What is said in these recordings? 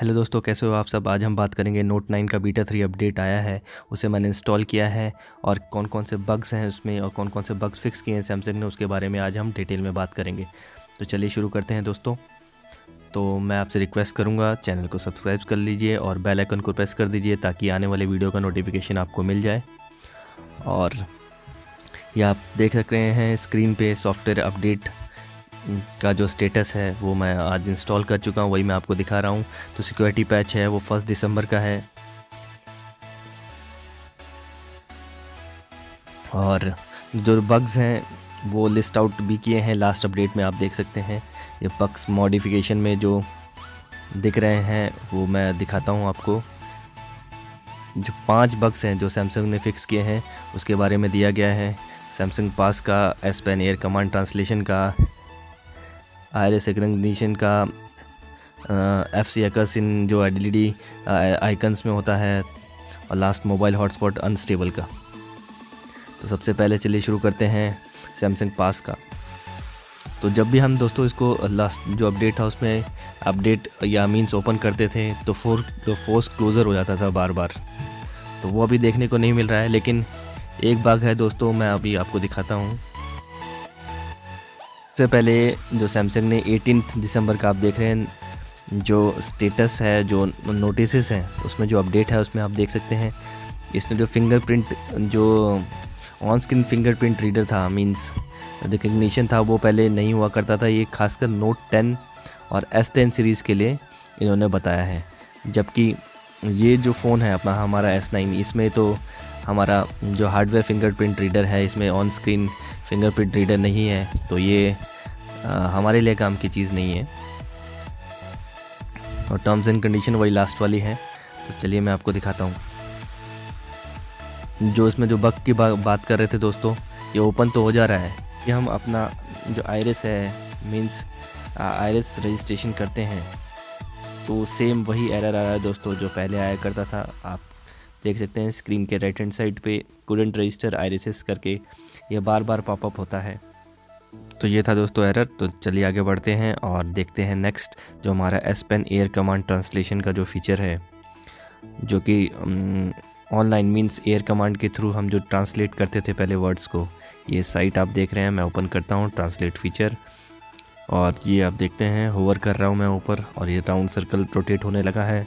Hello दोस्तों, कैसे हो आप सब। आज हम बात करेंगे नोट 9 का बीटा 3 अपडेट आया है, उसे मैंने इंस्टॉल किया है और कौन कौन से बग्स हैं उसमें और कौन कौन से बग्स फिक्स किए हैं सैमसंग ने, उसके बारे में आज हम डिटेल में बात करेंगे। तो चलिए शुरू करते हैं दोस्तों। तो मैं आपसे रिक्वेस्ट करूंगा चैनल को सब्सक्राइब कर लीजिए और बेल आइकन को प्रेस कर दीजिए ताकि आने वाले वीडियो का नोटिफिकेशन आपको मिल जाए। और ये आप देख सक रहे हैं स्क्रीन पे सॉफ्टवेयर अपडेट का जो स्टेटस है वो मैं आज इंस्टॉल कर चुका हूँ, वही मैं आपको दिखा रहा हूँ। तो सिक्योरिटी पैच है वो 1 दिसंबर का है और जो बग्स हैं वो लिस्ट आउट भी किए हैं लास्ट अपडेट में, आप देख सकते हैं। ये बग्स मॉडिफिकेशन में जो दिख रहे हैं वो मैं दिखाता हूँ आपको। जो 5 बग्स हैं जो सैमसंग ने फिक्स किए हैं उसके बारे में दिया गया है। सैमसंग पास का, S10 एयर कमांड ट्रांसलेशन का, आईआरएस रिकग्निशन का, FC अकसिन जो LED आइकन्स में होता है और लास्ट मोबाइल हॉटस्पॉट अनस्टेबल का। तो सबसे पहले चलिए शुरू करते हैं सैमसंग पास का। तो जब भी हम दोस्तों इसको लास्ट जो अपडेट था उसमें अपडेट या मीन्स ओपन करते थे तो फोर्स क्लोज़र हो जाता था बार बार, तो वो अभी देखने को नहीं मिल रहा है। लेकिन एक बग है दोस्तों, मैं अभी आपको दिखाता हूँ। सबसे पहले जो सैमसंग ने 18 दिसंबर का आप देख रहे हैं जो स्टेटस है, जो नोटिसेस हैं उसमें जो अपडेट है उसमें आप देख सकते हैं इसने जो फिंगरप्रिंट, जो ऑन स्क्रीन फिंगरप्रिंट रीडर था मींस रिकग्निशन था, वो पहले नहीं हुआ करता था। ये खासकर नोट 10 और S10 सीरीज़ के लिए इन्होंने बताया है, जबकि ये जो फ़ोन है अपना हमारा S9 इसमें तो हमारा जो हार्डवेयर फिंगरप्रिंट रीडर है इसमें ऑन स्क्रीन फिंगरप्रिंट रीडर नहीं है, तो ये हमारे लिए काम की चीज़ नहीं है। और टर्म्स एंड कंडीशन वही लास्ट वाली है। तो चलिए मैं आपको दिखाता हूँ जो इसमें जो बग की बात कर रहे थे दोस्तों। ये ओपन तो हो जा रहा है कि हम अपना जो आईरिस है मींस आईरिस रजिस्ट्रेशन करते हैं तो सेम वही एरर आ रहा है दोस्तों जो पहले आया करता था। आप देख सकते हैं स्क्रीन के राइट हैंड साइड पे कुडेंट रजिस्टर आईरिस करके यह बार बार पॉपअप होता है। तो ये था दोस्तों एरर। तो चलिए आगे बढ़ते हैं और देखते हैं नेक्स्ट जो हमारा S10 एयर कमांड ट्रांसलेशन का जो फीचर है, जो कि ऑनलाइन मीन्स एयर कमांड के थ्रू हम जो ट्रांसलेट करते थे पहले वर्ड्स को। ये साइट आप देख रहे हैं, मैं ओपन करता हूँ ट्रांसलेट फीचर और ये आप देखते हैं होवर कर रहा हूँ मैं ऊपर और ये राउंड सर्कल रोटेट होने लगा है।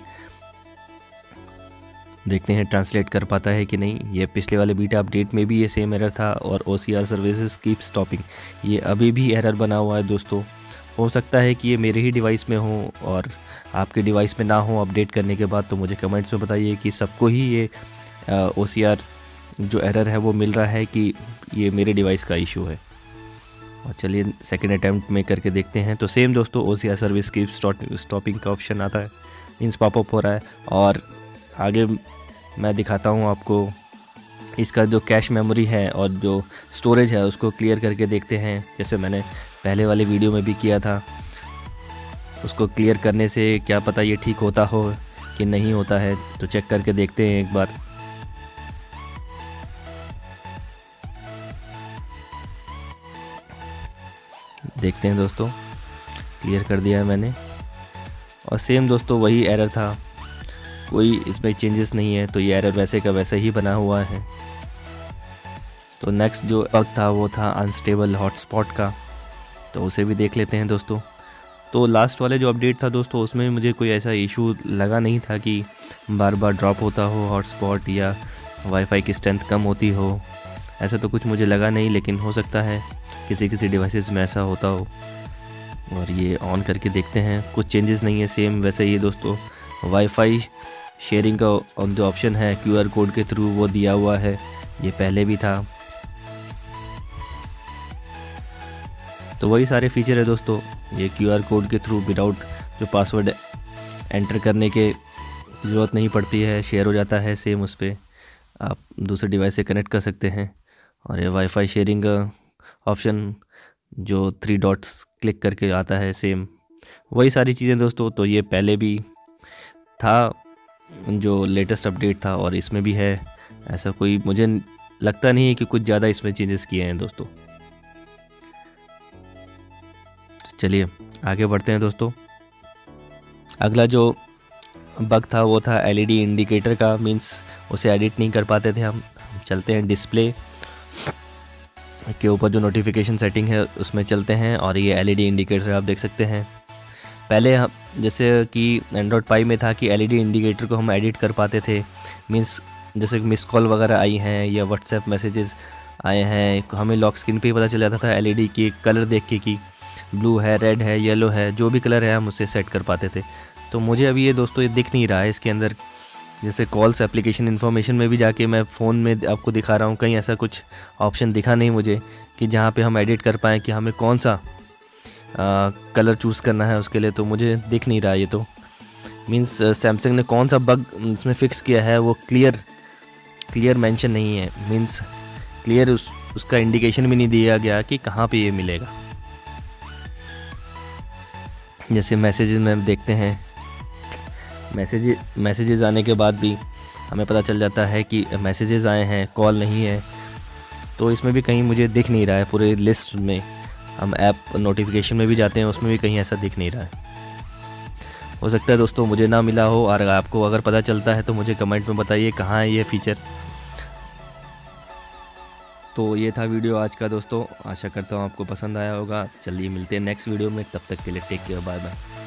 देखते हैं ट्रांसलेट कर पाता है कि नहीं। ये पिछले वाले बीटा अपडेट में भी ये सेम एरर था और OCR सर्विसेज कीप स्टॉपिंग, ये अभी भी एरर बना हुआ है दोस्तों। हो सकता है कि ये मेरे ही डिवाइस में हो और आपके डिवाइस में ना हो अपडेट करने के बाद, तो मुझे कमेंट्स में बताइए कि सबको ही ये OCR जो एरर है वो मिल रहा है कि ये मेरे डिवाइस का इशू है। और चलिए सेकंड अटैम्प्ट में करके देखते हैं। तो सेम दोस्तों OCR सर्विस की स्टॉपिंग का ऑप्शन आता है, मीन्स पॉपअप हो रहा है। और आगे मैं दिखाता हूँ आपको इसका जो कैश मेमोरी है और जो स्टोरेज है उसको क्लियर करके देखते हैं, जैसे मैंने पहले वाले वीडियो में भी किया था। उसको क्लियर करने से क्या पता ये ठीक होता हो कि नहीं होता है, तो चेक करके देखते हैं एक बार। देखते हैं दोस्तों, क्लियर कर दिया है मैंने और सेम दोस्तों वही एरर था, कोई इसमें चेंजेस नहीं है, तो ये एरर वैसे का वैसे ही बना हुआ है। तो नेक्स्ट जो बग था वो था अनस्टेबल हॉटस्पॉट का, तो उसे भी देख लेते हैं दोस्तों। तो लास्ट वाले जो अपडेट था दोस्तों उसमें मुझे कोई ऐसा इशू लगा नहीं था कि बार बार ड्रॉप होता हो हॉटस्पॉट या वाईफाई की स्ट्रेंथ कम होती हो, ऐसा तो कुछ मुझे लगा नहीं। लेकिन हो सकता है किसी किसी डिवाइसेस में ऐसा होता हो। और ये ऑन करके देखते हैं, कुछ चेंजेस नहीं है, सेम वैसे ही दोस्तों। वाईफाई शेयरिंग का जो ऑप्शन है QR कोड के थ्रू वो दिया हुआ है, ये पहले भी था। तो वही सारे फीचर है दोस्तों। ये QR कोड के थ्रू विदाउट जो पासवर्ड एंटर करने के ज़रूरत नहीं पड़ती है, शेयर हो जाता है, सेम उस पर आप दूसरे डिवाइस से कनेक्ट कर सकते हैं। और ये वाईफाई शेयरिंग ऑप्शन जो 3 डॉट्स क्लिक करके आता है, सेम वही सारी चीज़ें दोस्तों। तो ये पहले भी था जो लेटेस्ट अपडेट था और इसमें भी है, ऐसा कोई मुझे लगता नहीं है कि कुछ ज़्यादा इसमें चेंजेस किए हैं दोस्तों। चलिए आगे बढ़ते हैं दोस्तों। अगला जो बग था वो था एलईडी इंडिकेटर का, मीन्स उसे एडिट नहीं कर पाते थे हम। चलते हैं डिस्प्ले के ऊपर, जो नोटिफिकेशन सेटिंग है उसमें चलते हैं, और ये एलईडी इंडिकेटर आप देख सकते हैं। पहले जैसे कि एंड्रॉयड पाई में था कि एलईडी इंडिकेटर को हम एडिट कर पाते थे, मीन्स जैसे मिस कॉल वगैरह आई हैं या व्हाट्सएप मैसेजेस आए हैं, हमें लॉक स्क्रीन पे ही पता चल जाता था एलईडी की कलर देख के कि ब्लू है, रेड है, येलो है, जो भी कलर है हम उसे सेट कर पाते थे। तो मुझे अभी ये दोस्तों ये दिख नहीं रहा है इसके अंदर। जैसे कॉल्स एप्लीकेशन इन्फॉर्मेशन में भी जाके मैं फ़ोन में आपको दिखा रहा हूँ, कहीं ऐसा कुछ ऑप्शन दिखा नहीं मुझे कि जहाँ पे हम एडिट कर पाएँ कि हमें कौन सा कलर चूज़ करना है उसके लिए, तो मुझे दिख नहीं रहा ये। तो मीन्स सैमसंग ने कौन सा बग इसमें फ़िक्स किया है वो क्लियर मेंशन नहीं है, मीन्स क्लियर उसका इंडिकेशन भी नहीं दिया गया कि कहाँ पे ये मिलेगा। जैसे मैसेजेस में हम देखते हैं, मैसेजेस आने के बाद भी हमें पता चल जाता है कि मैसेजेस आए हैं, कॉल नहीं है। तो इसमें भी कहीं मुझे दिख नहीं रहा है, पूरे लिस्ट में हम ऐप नोटिफिकेशन में भी जाते हैं उसमें भी कहीं ऐसा दिख नहीं रहा है। हो सकता है दोस्तों मुझे ना मिला हो, और आपको अगर पता चलता है तो मुझे कमेंट में बताइए कहाँ है ये फ़ीचर। तो ये था वीडियो आज का दोस्तों, आशा करता हूँ आपको पसंद आया होगा। चलिए मिलते हैं नेक्स्ट वीडियो में, तब तक के लिए टेक केयर, बाय बाय।